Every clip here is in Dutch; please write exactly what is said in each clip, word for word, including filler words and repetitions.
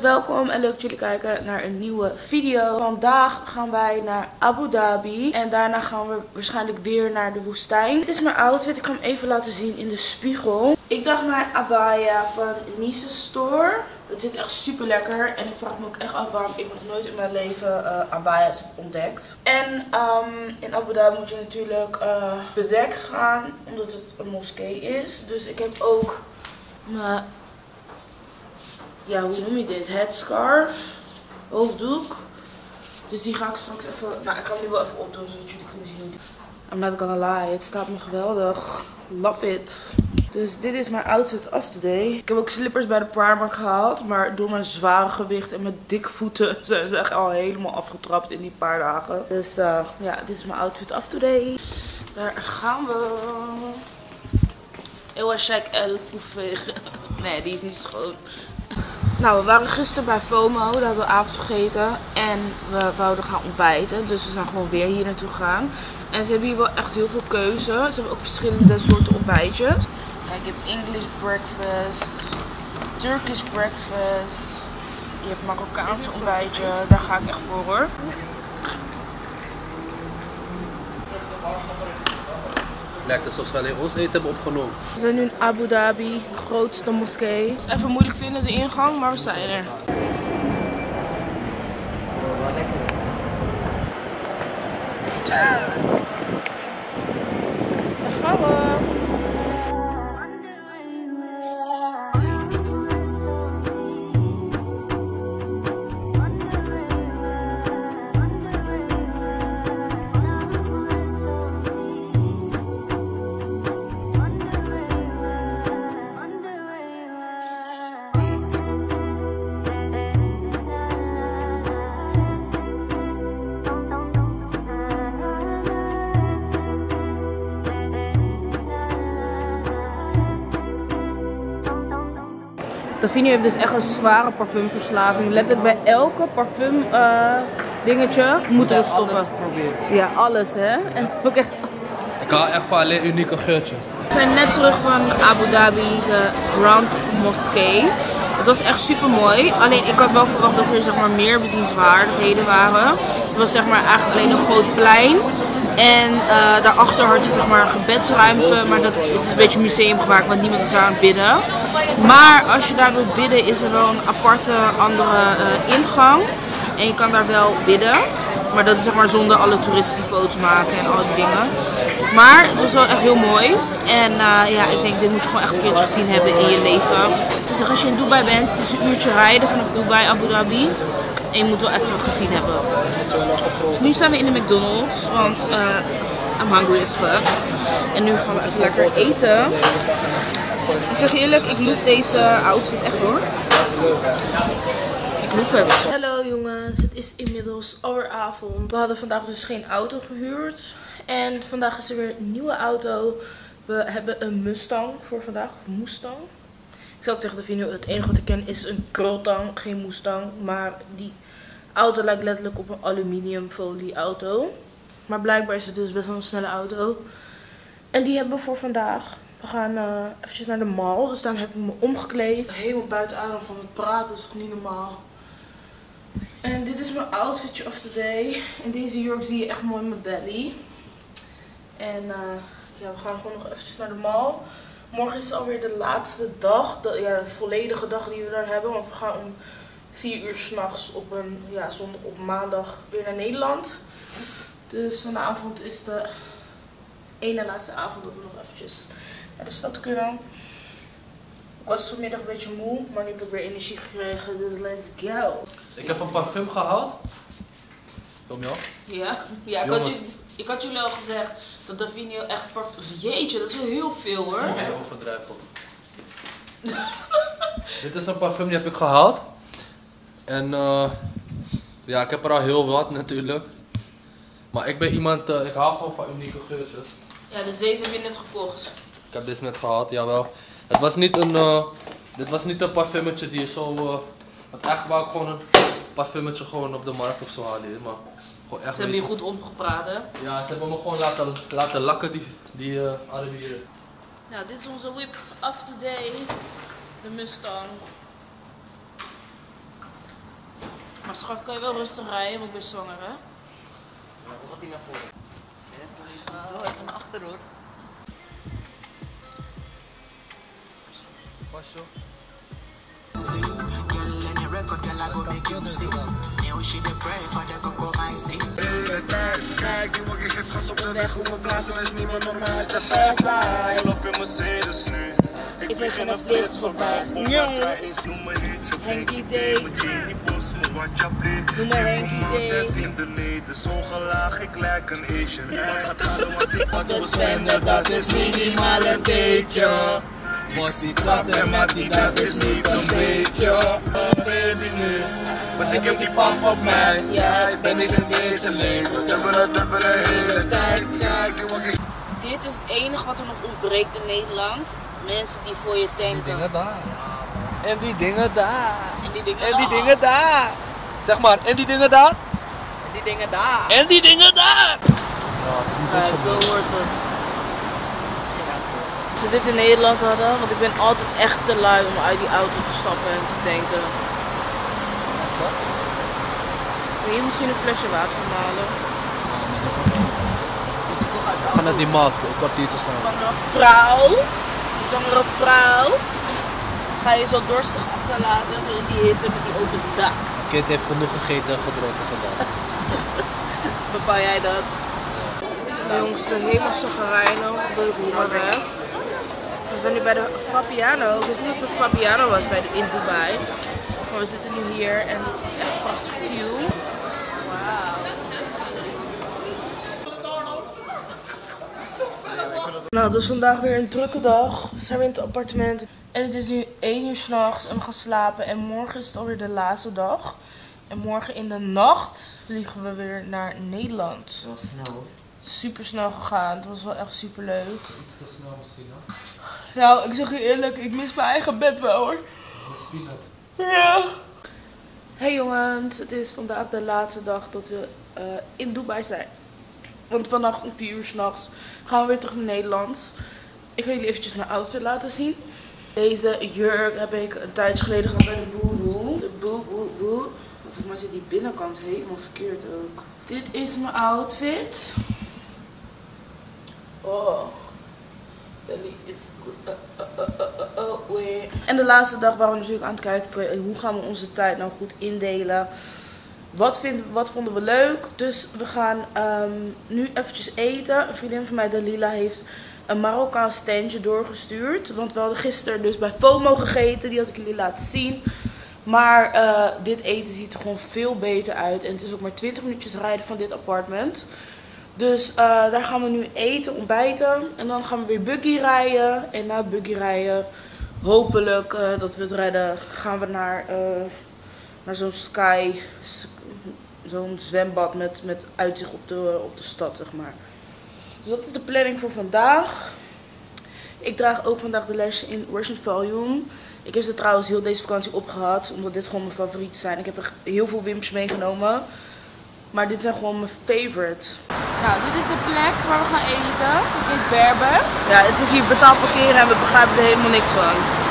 jongens, welkom en leuk dat jullie kijken naar een nieuwe video. Vandaag gaan wij naar Abu Dhabi en daarna gaan we waarschijnlijk weer naar de woestijn. Dit is mijn outfit, ik kan hem even laten zien in de spiegel. Ik dacht mijn abaya van Nice Store. Het zit echt super lekker en ik vraag me ook echt af waarom ik nog nooit in mijn leven uh, abaya's heb ontdekt. En um, in Abu Dhabi moet je natuurlijk uh, bedekt gaan, omdat het een moskee is. Dus ik heb ook mijn... Ja, hoe noem je dit? Headscarf, hoofddoek. Dus die ga ik straks even... Nou, ik ga hem nu wel even opdoen zodat jullie kunnen zien. I'm not gonna lie, het staat me geweldig. Love it. Dus dit is mijn outfit of today. Ik heb ook slippers bij de Primark gehaald. Maar door mijn zware gewicht en mijn dikke voeten zijn ze echt al helemaal afgetrapt in die paar dagen. Dus uh, ja, dit is mijn outfit of today. Daar gaan we. Ewa Shek El Poefig. Nee, die is niet schoon. Nou, we waren gisteren bij FOMO, daar hebben we avond gegeten en we wouden gaan ontbijten. Dus we zijn gewoon weer hier naartoe gegaan. En ze hebben hier wel echt heel veel keuze. Ze hebben ook verschillende soorten ontbijtjes. Kijk, je hebt English breakfast, Turkish breakfast, je hebt Marokkaanse ontbijtje. Daar ga ik echt voor hoor. Lijkt alsof ze alleen ons eten hebben opgenomen. We zijn nu in Abu Dhabi, de grootste moskee. Het is even moeilijk vinden de ingang, maar we zijn er. Daar gaan we. Davinia heeft dus echt een zware parfumverslaving. Letterlijk bij elke parfum uh, dingetje moeten we stoppen. Alles proberen. Ja, alles hè. En ook echt... Ik hou echt van alleen unieke geurtjes. We zijn net terug van Abu Dhabi, de Grand Moskee. Het was echt super mooi. Alleen ik had wel verwacht dat er zeg maar, meer bezienswaardigheden waren. Het was zeg maar, eigenlijk alleen een groot plein. En uh, daarachter had je zeg maar, een gebedsruimte, maar dat, het is een beetje museum gemaakt, want niemand is daar aan het bidden. Maar als je daar wilt bidden is er wel een aparte andere uh, ingang. En je kan daar wel bidden. Maar dat is zeg maar zonder alle toeristen die foto's maken en al die dingen. Maar het was wel echt heel mooi. En uh, ja, ik denk dit moet je gewoon echt een keertje gezien hebben in je leven. Dus als je in Dubai bent, het is een uurtje rijden vanaf Dubai, Abu Dhabi. En je moet wel even gezien hebben. Nu staan we in de McDonald's, want uh, I'm hungry as fuck. En nu gaan we even lekker eten. Ik zeg je eerlijk, ik loef deze outfit echt hoor. Ik loef het. Hallo jongens, het is inmiddels alweer avond. We hadden vandaag dus geen auto gehuurd. En vandaag is er weer een nieuwe auto. We hebben een Mustang voor vandaag, of Mustang. Ik zal ook tegen de video, het enige wat ik ken is een krultang, geen Mustang. Maar die auto lijkt letterlijk op een aluminiumfolie auto. Maar blijkbaar is het dus best wel een snelle auto. En die hebben we voor vandaag. We gaan uh, eventjes naar de mall, dus daarom heb ik me omgekleed. Helemaal buiten adem van het praten, dat is toch niet normaal. En dit is mijn outfitje of the day. In deze jurk zie je echt mooi mijn belly. En uh, ja, we gaan gewoon nog eventjes naar de mall. Morgen is alweer de laatste dag, de, ja, de volledige dag die we dan hebben. Want we gaan om vier uur s'nachts op een ja, zondag op maandag weer naar Nederland. Dus vanavond is de ene laatste avond dat we nog eventjes... Ja, dus dat kunnen. Ik was vanmiddag een beetje moe, maar nu heb ik weer energie gekregen, dus let's go. Ik heb een parfum gehaald. Kom je al? Ja, ja ik, had, ik had jullie al gezegd dat Davinia echt parfum... Jeetje, dat is wel heel veel hoor. Ja, overdrijf hoor. Dit is een parfum die heb ik gehaald. En uh, ja, ik heb er al heel wat natuurlijk. Maar ik ben iemand, uh, ik hou gewoon van unieke geurtjes. Ja, dus deze heb je net gekocht. Ik heb deze net gehad, jawel. Het was niet een, uh, dit was niet een parfummetje die je zo... Uh, want eigenlijk wou ik gewoon een parfummetje gewoon op de markt of zo halen. Maar gewoon echt ze hebben je goed omgepraat hè? Ja, ze hebben me gewoon laten, laten lakken die, die uh, Arabieren. Nou, dit is onze whip of the day. De Mustang. Maar schat, kan je wel rustig rijden, want ik ben zwanger, hè? Ja, hoe gaat die naar voren? Ja, toch is het door, van achter hoor. Pas zo. Kijk, jongen, ik geef gas op de weg. Hoe we blazen is niet meer normaal, is de fastline. Ik loop in Mercedes nu. Ik vlieg in de flits voorbij. Jongen, is noem maar hitje. Henkie D. Met Jenny Bos, maar wat je blieft. Noem maar Henkie D. Ik in de leden, zo gelaag, ik lijk een Asian. Niemand gaat halen, want ik pak door zwemmen. Dat is minimaal een beetje. Was die klap en Mattie, dat is niet een beetje. Baby nu, want ik heb die pap op mij. Ja, ik ben niet in deze leven. Dubbele, dubbele, hele tijd. Kijk, wat ik... Dit is het enige wat er nog ontbreekt in Nederland. Mensen die voor je tanken. Die dingen daar. En die dingen daar. En die dingen, en die daar. dingen daar. Zeg maar, en die dingen daar. En die dingen daar. En die dingen daar. Ja, uh, zo hoort het. Als we dit in Nederland hadden, want ik ben altijd echt te lui om uit die auto te stappen en te tanken. Wil je misschien een flesje water van halen? Gaan naar die mat, een kwartiertje staan. Zwangere vrouw, zwangere vrouw. Ga je zo dorstig achterlaten, zo in die hitte met die open dak. Kind heeft genoeg gegeten en gedronken gedaan. Bepaal jij dat? Ja. Jongens, de helemaal chagrijnig omdat ik honger ben. We zijn nu bij de Fabiano. Ik wist niet of het Fabiano was bij de, in Dubai. Maar we zitten nu hier en het is echt een prachtig view. Nou, het is vandaag weer een drukke dag. We zijn weer in het appartement. En het is nu één uur s'nachts en we gaan slapen. En morgen is het alweer de laatste dag. En morgen in de nacht vliegen we weer naar Nederland. Het was snel hoor. Super snel gegaan. Het was wel echt super leuk. Iets te snel misschien hoor. Nou, ik zeg je eerlijk, ik mis mijn eigen bed wel hoor. Misschien wel. Ja. Hey jongens, het is vandaag de laatste dag dat we uh, in Dubai zijn. Want vannacht om vier uur s'nachts gaan we weer terug naar Nederland. Ik ga jullie eventjes mijn outfit laten zien. Deze jurk heb ik een tijdje geleden gehad bij de Boeboe. De Boeboeboe. Volgens mij zit die binnenkant helemaal verkeerd ook. Dit is mijn outfit. Oh. Belly is goed. En de laatste dag waren we natuurlijk aan het kijken voor hoe gaan we onze tijd nou goed indelen. Wat, vind, wat vonden we leuk? Dus we gaan um, nu eventjes eten. Een vriendin van mij, Dalila, heeft een Marokkaans tentje doorgestuurd. Want we hadden gisteren dus bij FOMO gegeten. Die had ik jullie laten zien. Maar uh, dit eten ziet er gewoon veel beter uit. En het is ook maar twintig minuutjes rijden van dit appartement. Dus uh, daar gaan we nu eten, ontbijten. En dan gaan we weer buggy rijden. En na buggy rijden, hopelijk uh, dat we het redden, gaan we naar... Uh, Naar zo'n sky, zo'n zwembad met, met uitzicht op de, op de stad, zeg maar. Dus dat is de planning voor vandaag. Ik draag ook vandaag de lesje in Russian Volume. Ik heb ze trouwens heel deze vakantie opgehad, omdat dit gewoon mijn favorieten zijn. Ik heb er heel veel wimpjes meegenomen. Maar dit zijn gewoon mijn favorite. Nou, dit is de plek waar we gaan eten. Het heet Berbe. Ja, het is hier betaald parkeren en we begrijpen er helemaal niks van.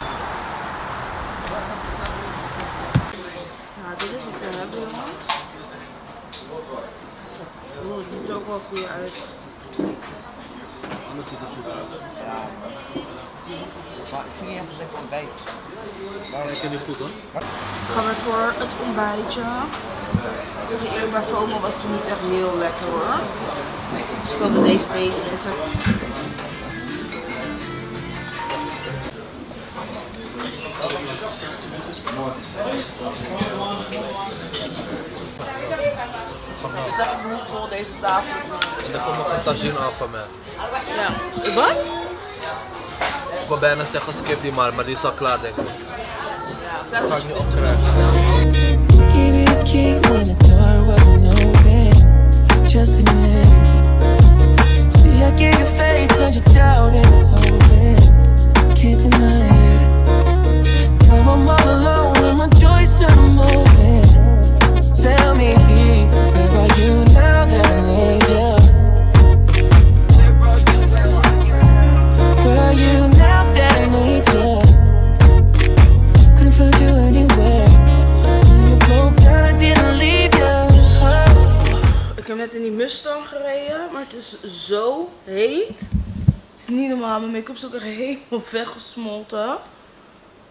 Goed uit. Anders ziet het goed uit. Maar ik zie niet echt lekker ontbijt. Maar ik heb het goed hoor. Gaan we voor het ontbijtje. Ik zeg je eerlijk, bij FOMO was het niet echt heel lekker hoor. Dus ik wilde deze beter is. Ik zeg het moest voor deze tafel. En er komt nog een tagine af van mij. Ja. Wat? Ik wil bijna zeggen skip die maar, maar die is al klaar denk ik. Ja, ik ga ik niet op I didn't is zo heet. Het is niet normaal. Mijn make-up is ook echt helemaal weggesmolten.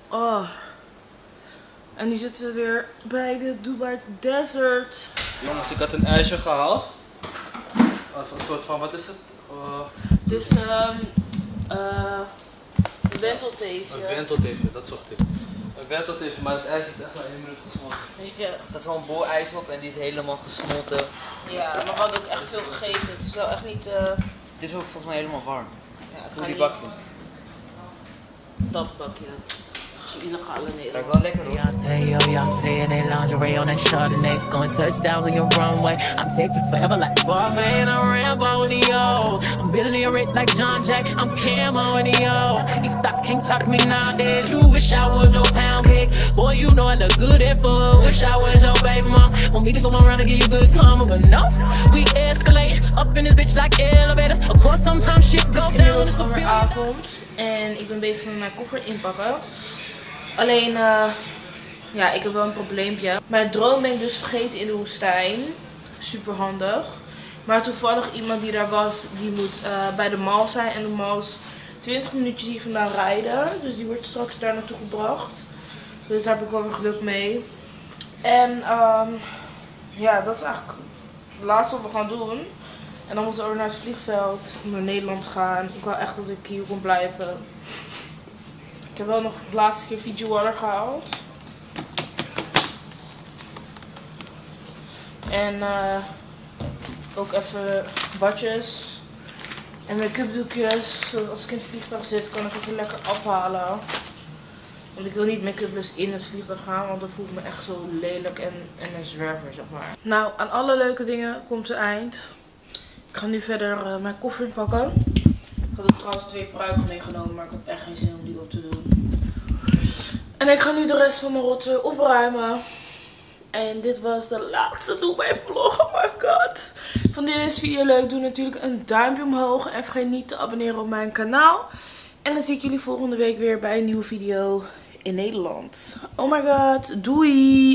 Oh. En nu zitten we weer bij de Dubai Desert. Jongens, ik had een ijsje gehaald. Wat voor soort van, wat is het? Uh... Het is um, uh, een wentelteefje. Een wentelteefje, dat zocht ik. Een wentelteefje, maar het ijs is echt maar één minuut gesmolten. Ja. Er staat gewoon een bol ijs op en die is helemaal gesmolten. Ja, maar we hadden ook echt veel gegeten. Het is wel echt niet... Uh... Het is ook volgens mij helemaal warm. Ja, ik Doe die bakje. Niet... Dat bakje. They're going like a say yo, y'all say it ain't lingerie on that Chardonnay's going touchdowns on your runway. I'm Texas forever like Berbe and I'm Rambo and yo. I'm billionaire rich like John Jack, I'm Camo and yo. These thoughts can't lock me nowadays. You wish I was no pound cake. Boy, you know I look good at food. Wish I was no baby mom. Want me to go around and give you good karma, but no. We escalate up in this bitch like elevators. Of course, sometimes shit go down. It's a billion. En ik ben bezig met mijn koffer inpakken. Alleen, uh, ja, ik heb wel een probleempje. Mijn drone ben ik dus vergeten in de woestijn. Super handig. Maar toevallig iemand die daar was, die moet uh, bij de mall zijn. En de mall is twintig minuutjes hier vandaan rijden. Dus die wordt straks daar naartoe gebracht. Dus daar heb ik wel weer geluk mee. En um, ja, dat is eigenlijk het laatste wat we gaan doen. En dan moeten we over naar het vliegveld om naar Nederland te gaan. Ik wou echt dat ik hier kon blijven. Ik heb wel nog de laatste keer Fiji Water gehaald. En uh, ook even badjes. En make-up doekjes. Zodat als ik in het vliegtuig zit, kan ik het weer lekker afhalen. Want ik wil niet make-upless in het vliegtuig gaan. Want dan voel ik me echt zo lelijk en, en een zwerver, zeg maar. Nou, aan alle leuke dingen komt het eind. Ik ga nu verder uh, mijn koffer inpakken. Ik had ook trouwens twee pruiken meegenomen, maar ik had echt geen zin om die op te doen. En ik ga nu de rest van mijn rotzooi opruimen. En dit was de laatste Dubai vlog. Oh my god. Vond je deze video leuk? Doe natuurlijk een duimpje omhoog. En vergeet niet te abonneren op mijn kanaal. En dan zie ik jullie volgende week weer bij een nieuwe video in Nederland. Oh my god. Doei.